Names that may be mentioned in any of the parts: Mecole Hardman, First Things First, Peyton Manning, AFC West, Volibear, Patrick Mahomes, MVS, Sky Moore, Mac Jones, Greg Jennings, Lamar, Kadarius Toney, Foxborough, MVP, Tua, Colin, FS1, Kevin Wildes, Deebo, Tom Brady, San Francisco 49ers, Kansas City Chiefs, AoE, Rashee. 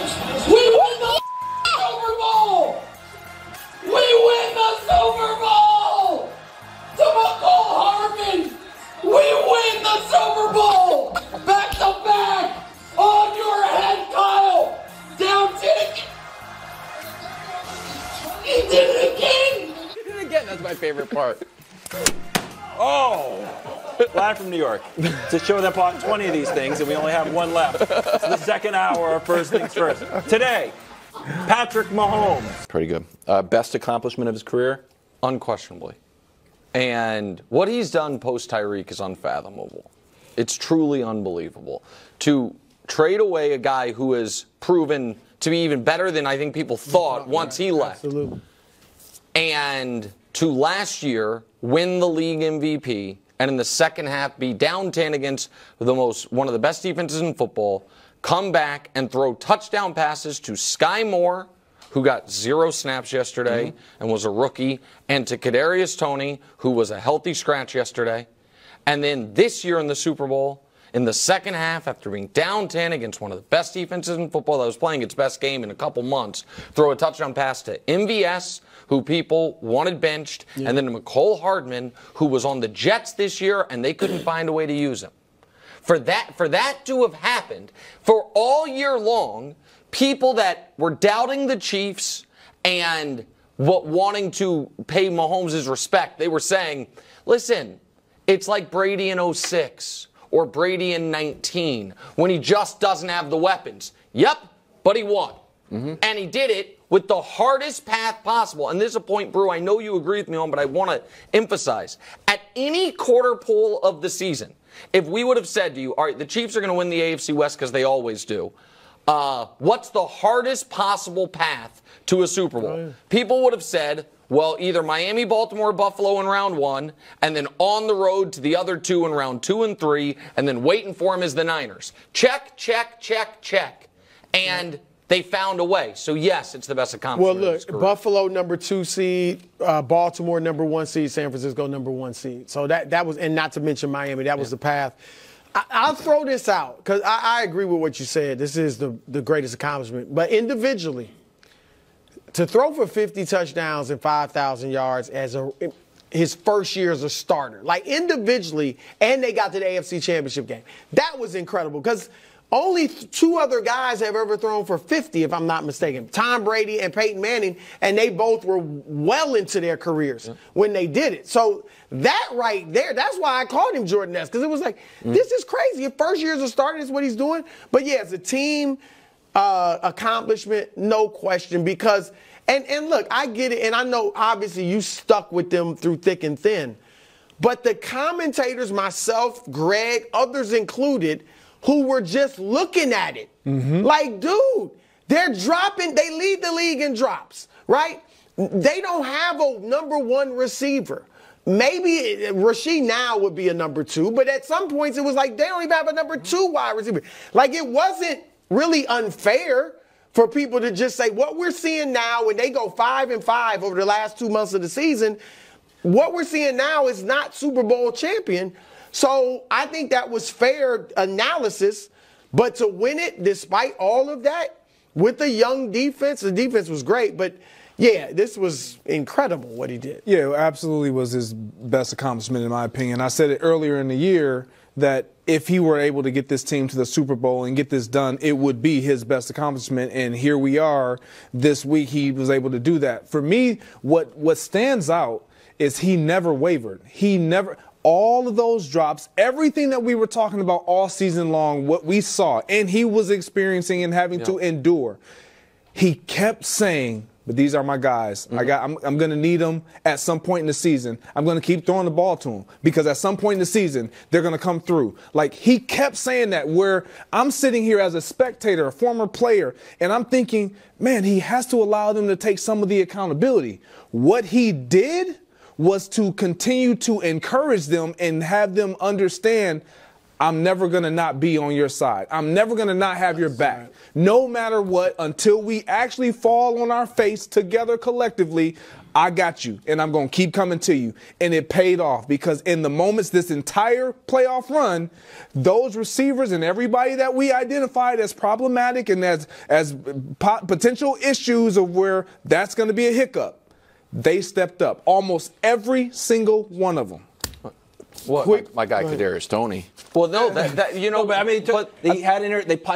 We win the Super Bowl! We win the Super Bowl! To Mecole Hardman! We win the Super Bowl! Back to back! On your head, Kyle! Down to the... He did it again! He did it again, that's my favorite part. Oh! Live from New York to show that on 20 of these things, and we only have one left. It's the second hour of First Things First. Today, Patrick Mahomes. Pretty good. Best accomplishment of his career? Unquestionably. And what he's done post-Tyreek is unfathomable. It's truly unbelievable. To trade away a guy who has proven to be even better than I think people thought once he left. Absolutely. And to last year win the league MVP. And in the second half, be down 10 against one of the best defenses in football, come back and throw touchdown passes to Sky Moore, who got 0 snaps yesterday and was a rookie, and to Kadarius Toney, who was a healthy scratch yesterday. And then this year in the Super Bowl, in the second half, after being down 10 against one of the best defenses in football that was playing its best game in a couple months, throw a touchdown pass to MVS, who people wanted benched, and then to Mecole Hardman, who was on the Jets this year, and they couldn't find a way to use him. For that to have happened, for all year long, people that were doubting the Chiefs and wanting to pay Mahomes his respect, they were saying, listen, it's like Brady in 06. Or Brady in 19, when he just doesn't have the weapons. Yep, but he won. And he did it with the hardest path possible. And this is a point, Brew, I know you agree with me on, but I want to emphasize. At any quarter poll of the season, if we would have said to you, all right, the Chiefs are going to win the AFC West because they always do, what's the hardest possible path to a Super Bowl? People would have said, well, either Miami, Baltimore, Buffalo in round 1, and then on the road to the other 2 in round 2 and 3, and then waiting for them is the Niners. Check, check, check, check. And they found a way. So, yes, it's the best accomplishment. Well, look, Buffalo number 2 seed, Baltimore number 1 seed, San Francisco number 1 seed. So that was, and not to mention Miami, that was the path. I'll throw this out because I agree with what you said. This is the greatest accomplishment. But individually, to throw for 50 touchdowns and 5,000 yards as his first year as a starter, like individually, and they got to the AFC Championship game. That was incredible because only 2 other guys have ever thrown for 50, if I'm not mistaken, Tom Brady and Peyton Manning, and they both were well into their careers when they did it. So that right there, that's why I called him Jordan-esque, because it was like, this is crazy. Your first year as a starter is what he's doing. But, yeah, as a team – accomplishment, no question, because and look, I get it, and I know obviously you stuck with them through thick and thin, but the commentators, myself, Greg, others included, who were just looking at it like, dude, they're dropping, they lead the league in drops, right? They don't have a number 1 receiver. Maybe Rashee now would be a number 2, but at some points it was like they don't even have a number 2 wide receiver. Like, it wasn't really unfair for people to just say what we're seeing now when they go 5-5 over the last 2 months of the season. What we're seeing now is not Super Bowl champion. So I think that was fair analysis. But to win it, despite all of that, with a young defense, the defense was great. But, yeah, this was incredible what he did. Yeah, it absolutely was his best accomplishment, in my opinion. I said it earlier in the year that if he were able to get this team to the Super Bowl and get this done, it would be his best accomplishment. And here we are this week. He was able to do that. For me, what stands out is he never wavered. He never – all of those drops, everything that we were talking about all season long, what we saw, and he was experiencing and having to endure, he kept saying – but these are my guys. I'm going to need them at some point in the season. I'm going to keep throwing the ball to them because at some point in the season, they're going to come through. Like, he kept saying that, where I'm sitting here as a spectator, a former player, and I'm thinking, man, he has to allow them to take some of the accountability. What he did was to continue to encourage them and have them understand, I'm never going to not be on your side. I'm never going to not have your back. No matter what, until we actually fall on our face together collectively, I got you, and I'm going to keep coming to you. And it paid off, because in the moments this entire playoff run, those receivers and everybody that we identified as problematic and as potential issues of where that's going to be a hiccup, they stepped up. Almost every single one of them. What? My guy Kadarius Toney. Well, no, you know, no, but I mean,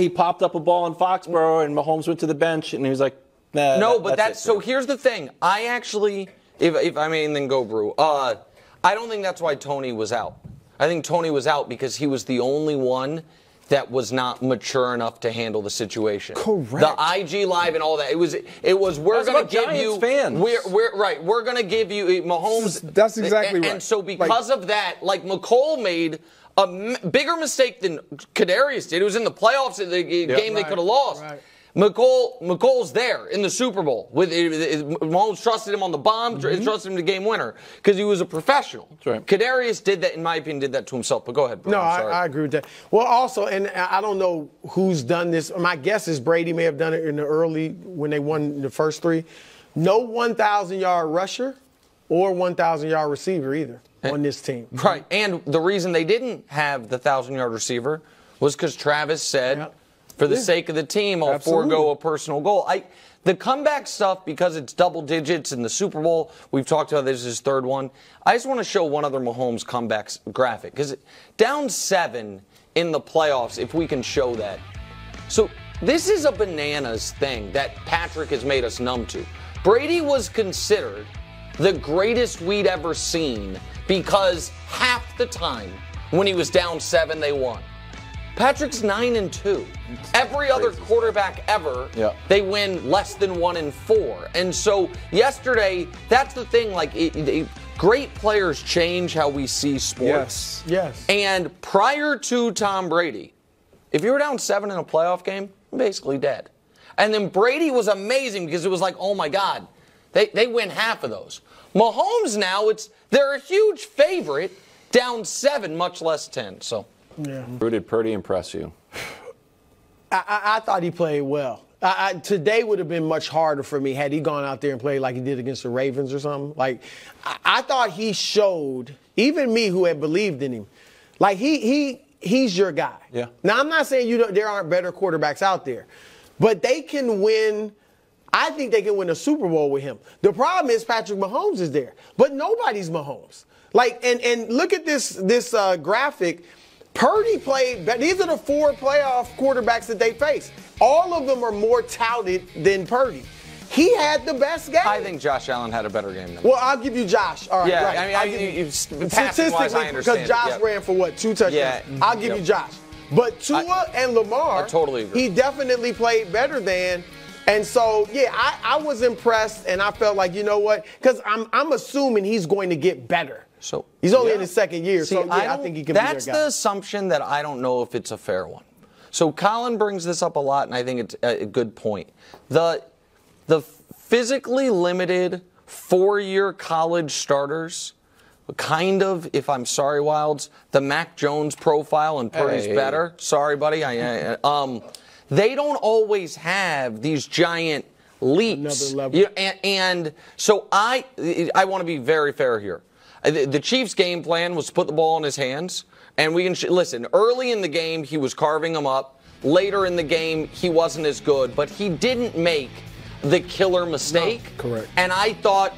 he popped up a ball in Foxborough, and Mahomes went to the bench, and he was like, nah, no, but that's so. Here's the thing. I actually, if I mean, then go Brew. I don't think that's why Toney was out. I think Toney was out because he was the only one that was not mature enough to handle the situation. Correct. The IG live and all that. It was. We're going to give you. Fans. We're right. We're going to give you Mahomes. That's exactly right. And so because of that, like Mecole made a bigger mistake than Kadarius did. It was in the playoffs, in the game they could have lost. Right. McColl's there in the Super Bowl. Mahomes trusted him on the bomb, trusted him to game winner because he was a professional. That's right. Kadarius did that, in my opinion, did that to himself. But go ahead, Bruce. No, I agree with that. Well, also, and I don't know who's done this. My guess is Brady may have done it in the early when they won the first three. No 1,000-yard rusher or 1,000-yard receiver either on this team. Right, and the reason they didn't have the 1,000-yard receiver was because Travis said – for the sake of the team, I'll forego a personal goal. The comeback stuff, because it's double digits in the Super Bowl, we've talked about this is his third one. I just want to show one other Mahomes comeback graphic, because down 7 in the playoffs, if we can show that. So this is a bananas thing that Patrick has made us numb to. Brady was considered the greatest we'd ever seen because half the time when he was down 7, they won. Patrick's 9-2. Every other quarterback ever, they win less than 1-4. And so yesterday, that's the thing. Like, great players change how we see sports. Yes. And prior to Tom Brady, if you were down 7 in a playoff game, basically dead. And then Brady was amazing because it was like, oh my God, they win half of those. Mahomes now, they're a huge favorite, down 7, much less 10. So. Yeah. Who did Purdy impress you? I thought he played well. Today would have been much harder for me had he gone out there and played like he did against the Ravens or something. Like, I thought he showed, even me who had believed in him, like he's your guy. Yeah. Now, I'm not saying there aren't better quarterbacks out there, but they can win. I think they can win a Super Bowl with him. The problem is Patrick Mahomes is there, but nobody's Mahomes. Like, and look at this graphic. Purdy played – these are the 4 playoff quarterbacks that they faced. All of them are more touted than Purdy. He had the best game. I think Josh Allen had a better game than him. Well, I'll give you Josh. All right, yeah, right. Statistically, because Josh ran for, 2 touchdowns. Yeah, I'll give you Josh. But Tua and Lamar, I totally agree. He definitely played better than – and so, yeah, I was impressed, and I felt like, you know what, because I'm assuming he's going to get better. So he's only in his second year, so yeah, I think he can be their guy. That's the assumption that I don't know if it's a fair one. So Colin brings this up a lot, and I think it's a good point. The physically limited 4-year college starters, kind of, if I'm sorry, Wildes, the Mac Jones profile, and Purdy's better. Sorry, buddy. They don't always have these giant leaps. Another level. You know, and so I want to be very fair here. The Chiefs' game plan was to put the ball in his hands, and we can listen. Early in the game, he was carving them up. Later in the game, he wasn't as good, but he didn't make the killer mistake. No, correct. And I thought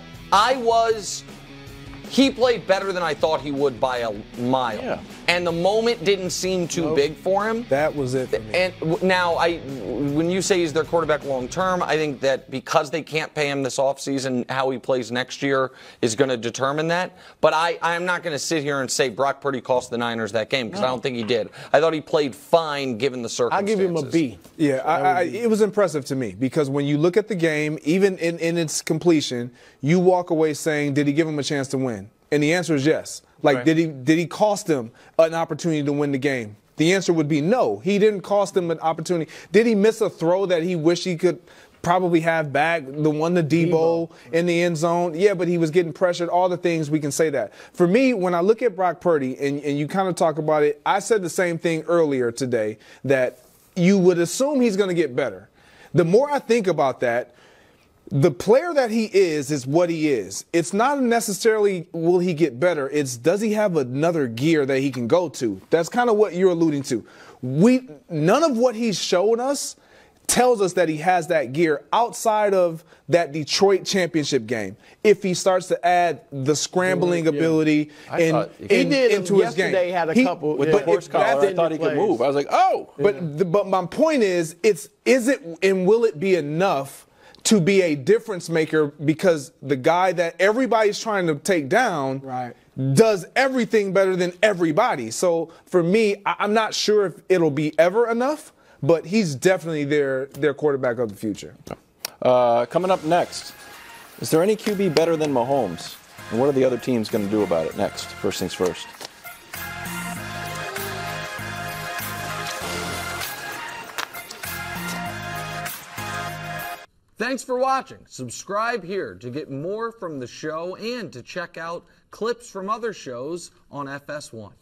he played better than I thought he would by a mile. Yeah. And the moment didn't seem too big for him. That was it for me. And now, when you say he's their quarterback long-term, I think that because they can't pay him this offseason, how he plays next year is going to determine that. But I'm not going to sit here and say Brock Purdy cost the Niners that game, because I don't think he did. I thought he played fine given the circumstances. I'll give him a B. Yeah, it was impressive to me, because when you look at the game, even in its completion, you walk away saying, did he give him a chance to win? And the answer is yes. Like, did he cost them an opportunity to win the game? The answer would be no. He didn't cost them an opportunity. Did he miss a throw that he wished he could probably have back, the one to Deebo in the end zone? Yeah, but he was getting pressured, all the things we can say that. For me, when I look at Brock Purdy, and you kind of talk about it, I said the same thing earlier today, that you would assume he's going to get better. The more I think about that, the player that he is what he is. It's not necessarily will he get better. It's does he have another gear that he can go to? That's kind of what you're alluding to. None of what he's shown us tells us that he has that gear outside of that Detroit championship game. If he starts to add the scrambling ability into his game. Yesterday had a couple with the horse collar. I thought he could move. I was like, oh. Yeah. But my point is, is it and will it be enough to be a difference maker, because the guy that everybody's trying to take down does everything better than everybody. So for me, I'm not sure if it'll be ever enough, but he's definitely their quarterback of the future. Coming up next, is there any QB better than Mahomes? And what are the other teams going to do about it next? First things first. Thanks for watching. Subscribe here to get more from the show and to check out clips from other shows on FS1.